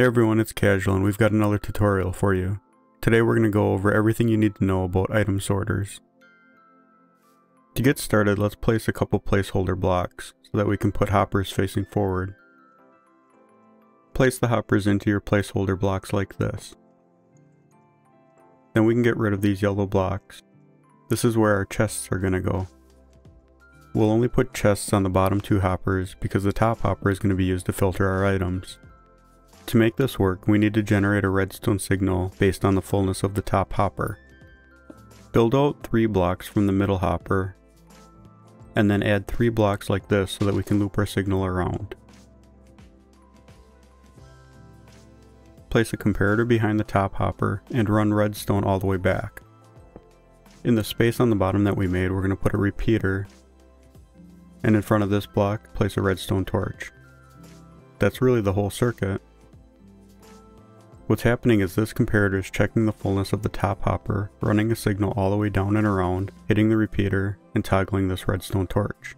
Hey everyone, it's Casual and we've got another tutorial for you. Today we're going to go over everything you need to know about item sorters. To get started, let's place a couple placeholder blocks so that we can put hoppers facing forward. Place the hoppers into your placeholder blocks like this. Then we can get rid of these yellow blocks. This is where our chests are going to go. We'll only put chests on the bottom two hoppers because the top hopper is going to be used to filter our items. To make this work, we need to generate a redstone signal based on the fullness of the top hopper. Build out 3 blocks from the middle hopper, and then add 3 blocks like this so that we can loop our signal around. Place a comparator behind the top hopper and run redstone all the way back. In the space on the bottom that we made, we're going to put a repeater, and in front of this block, place a redstone torch. That's really the whole circuit. What's happening is this comparator is checking the fullness of the top hopper, running a signal all the way down and around, hitting the repeater, and toggling this redstone torch.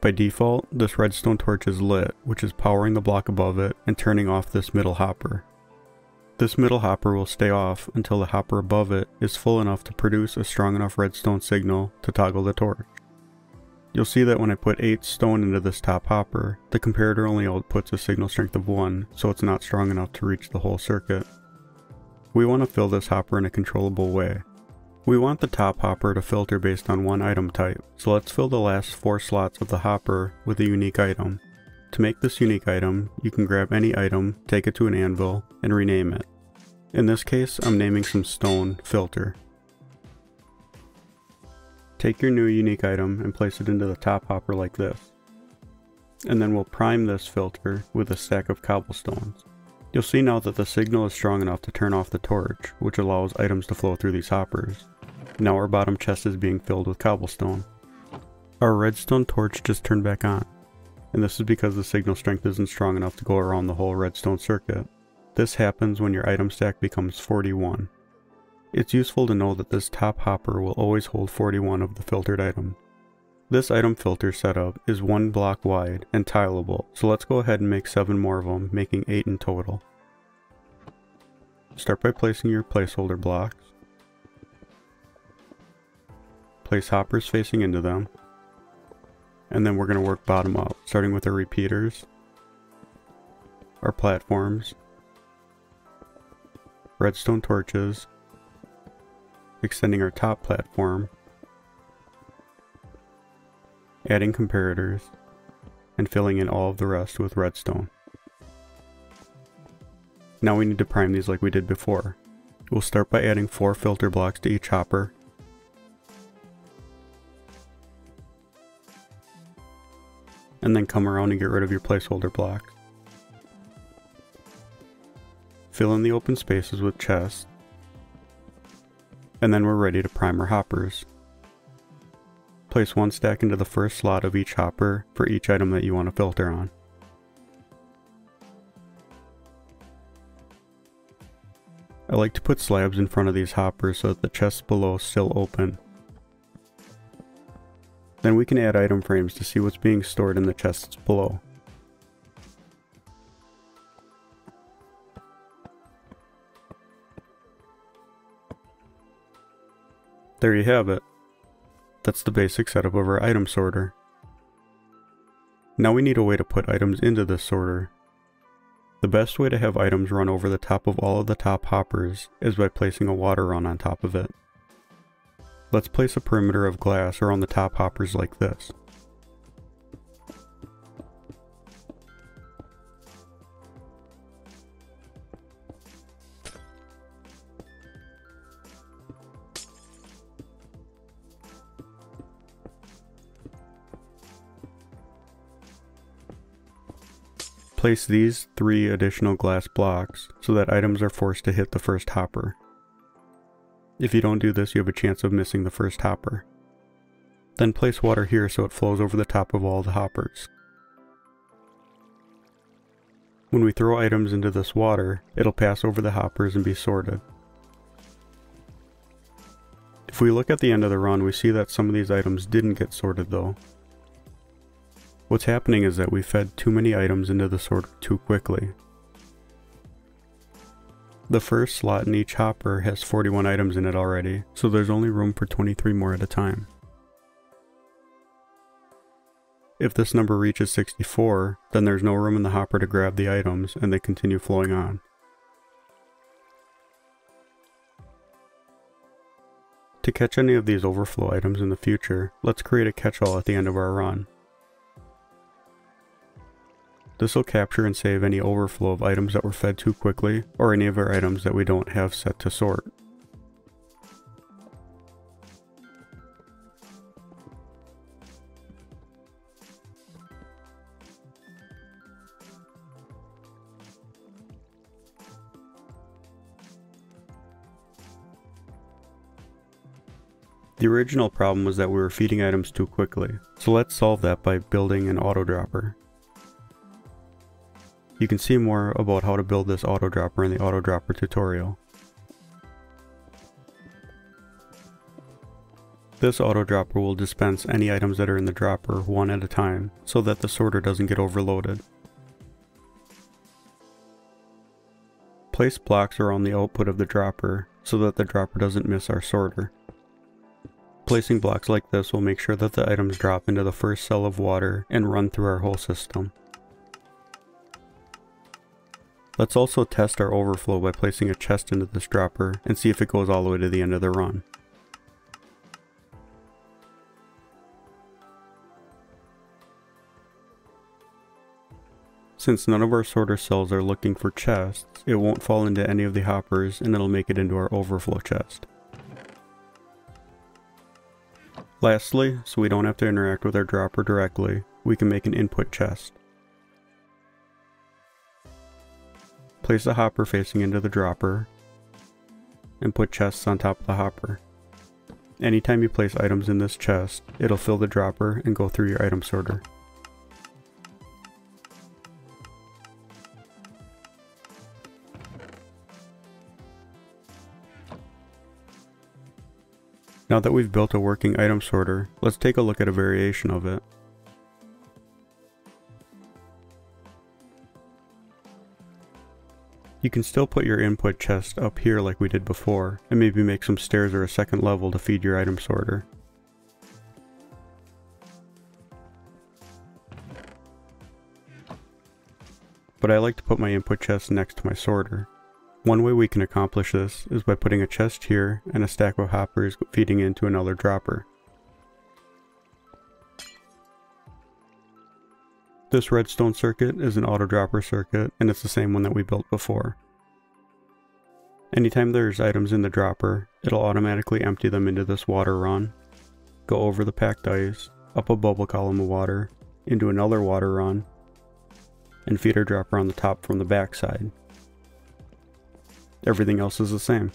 By default, this redstone torch is lit, which is powering the block above it and turning off this middle hopper. This middle hopper will stay off until the hopper above it is full enough to produce a strong enough redstone signal to toggle the torch. You'll see that when I put 8 stone into this top hopper, the comparator only outputs a signal strength of 1, so it's not strong enough to reach the whole circuit. We want to fill this hopper in a controllable way. We want the top hopper to filter based on one item type, so let's fill the last 4 slots of the hopper with a unique item. To make this unique item, you can grab any item, take it to an anvil, and rename it. In this case, I'm naming some stone filter. Take your new unique item and place it into the top hopper like this. And then we'll prime this filter with a stack of cobblestones. You'll see now that the signal is strong enough to turn off the torch, which allows items to flow through these hoppers. Now our bottom chest is being filled with cobblestone. Our redstone torch just turned back on, and this is because the signal strength isn't strong enough to go around the whole redstone circuit. This happens when your item stack becomes 41. It's useful to know that this top hopper will always hold 41 of the filtered item. This item filter setup is 1 block wide and tileable, so let's go ahead and make 7 more of them, making 8 in total. Start by placing your placeholder blocks. Place hoppers facing into them. And then we're going to work bottom up, starting with our repeaters, our platforms, redstone torches, extending our top platform, adding comparators, and filling in all of the rest with redstone. Now we need to prime these like we did before. We'll start by adding 4 filter blocks to each hopper, and then come around and get rid of your placeholder block. Fill in the open spaces with chests, and then we're ready to prime our hoppers. Place 1 stack into the first slot of each hopper for each item that you want to filter on. I like to put slabs in front of these hoppers so that the chests below still open. Then we can add item frames to see what's being stored in the chests below. There you have it. That's the basic setup of our item sorter. Now we need a way to put items into this sorter. The best way to have items run over the top of all of the top hoppers is by placing a water run on top of it. Let's place a perimeter of glass around the top hoppers like this. Place these 3 additional glass blocks so that items are forced to hit the first hopper. If you don't do this, you have a chance of missing the first hopper. Then place water here so it flows over the top of all the hoppers. When we throw items into this water, it'll pass over the hoppers and be sorted. If we look at the end of the run, we see that some of these items didn't get sorted though. What's happening is that we fed too many items into the sorter too quickly. The first slot in each hopper has 41 items in it already, so there's only room for 23 more at a time. If this number reaches 64, then there's no room in the hopper to grab the items, and they continue flowing on. To catch any of these overflow items in the future, let's create a catch-all at the end of our run. This will capture and save any overflow of items that were fed too quickly, or any of our items that we don't have set to sort. The original problem was that we were feeding items too quickly, so let's solve that by building an auto dropper. You can see more about how to build this auto dropper in the auto dropper tutorial. This auto dropper will dispense any items that are in the dropper one at a time, so that the sorter doesn't get overloaded. Place blocks around the output of the dropper, so that the dropper doesn't miss our sorter. Placing blocks like this will make sure that the items drop into the first cell of water and run through our whole system. Let's also test our overflow by placing a chest into this dropper and see if it goes all the way to the end of the run. Since none of our sorter cells are looking for chests, it won't fall into any of the hoppers and it'll make it into our overflow chest. Lastly, so we don't have to interact with our dropper directly, we can make an input chest. Place the hopper facing into the dropper, and put chests on top of the hopper. Anytime you place items in this chest, it'll fill the dropper and go through your item sorter. Now that we've built a working item sorter, let's take a look at a variation of it. You can still put your input chest up here like we did before, and maybe make some stairs or a second level to feed your item sorter. But I like to put my input chest next to my sorter. One way we can accomplish this is by putting a chest here and a stack of hoppers feeding into another dropper. This redstone circuit is an auto dropper circuit, and it's the same one that we built before. Anytime there's items in the dropper, it'll automatically empty them into this water run, go over the packed ice, up a bubble column of water, into another water run, and feed our dropper on the top from the backside. Everything else is the same.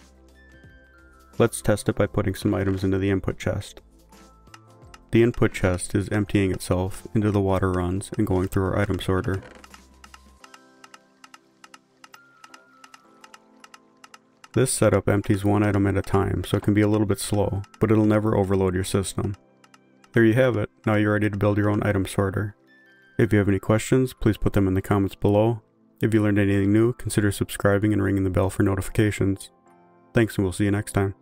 Let's test it by putting some items into the input chest. The input chest is emptying itself into the water runs and going through our item sorter. This setup empties one item at a time, so it can be a little bit slow, but it'll never overload your system. There you have it. Now you're ready to build your own item sorter. If you have any questions, please put them in the comments below. If you learned anything new, consider subscribing and ringing the bell for notifications. Thanks, and we'll see you next time.